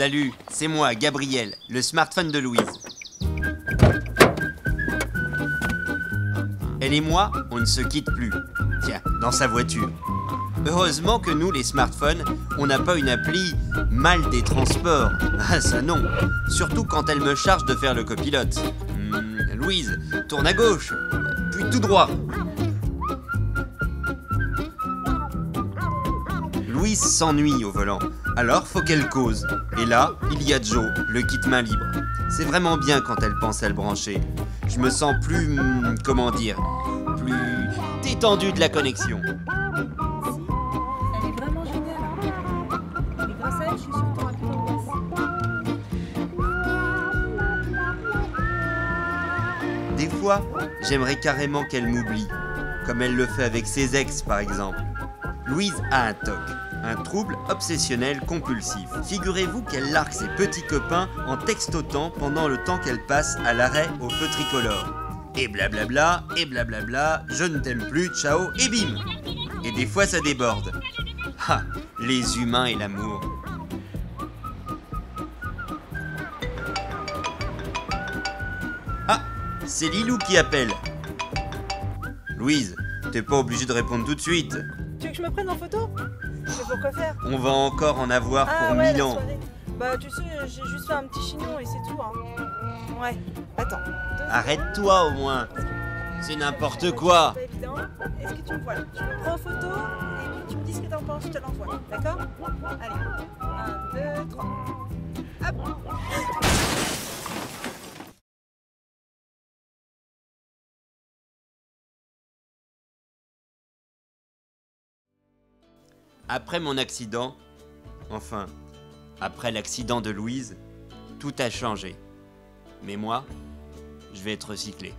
Salut, c'est moi, Gabriel, le smartphone de Louise. Elle et moi, on ne se quitte plus. Tiens, dans sa voiture. Heureusement que nous, les smartphones, on n'a pas une appli « mal des transports ». Ah, ça non. Surtout quand elle me charge de faire le copilote. Louise, tourne à gauche, puis tout droit. Louise s'ennuie au volant, alors faut qu'elle cause. Et là, il y a Joe, le kit-main libre. C'est vraiment bien quand elle pense à le brancher. Je me sens plus... comment dire... plus détendu de la connexion. Des fois, j'aimerais carrément qu'elle m'oublie, comme elle le fait avec ses ex par exemple. Louise a un TOC, un trouble obsessionnel compulsif. Figurez-vous qu'elle largue ses petits copains en textotant pendant le temps qu'elle passe à l'arrêt au feu tricolore. Et blablabla, je ne t'aime plus, ciao, et bim! Et des fois ça déborde. Ha! Les humains et l'amour. Ah! C'est Lilou qui appelle. Louise, t'es pas obligée de répondre tout de suite. Tu veux que je me prenne en photo? Je sais pourquoi faire. On va encore en avoir pour ouais, Milan. Bah tu sais, j'ai juste fait un petit chignon et c'est tout. Hein. Ouais, attends. Arrête-toi au moins. C'est n'importe quoi. C'est évident. Est-ce que tu me vois là? Je me prends en photo et puis tu me dis ce que t'en penses, je te l'envoie. D'accord? Allez, 1, 2, 3. Hop. Après mon accident, enfin, après l'accident de Louise, tout a changé. Mais moi, je vais être recyclé.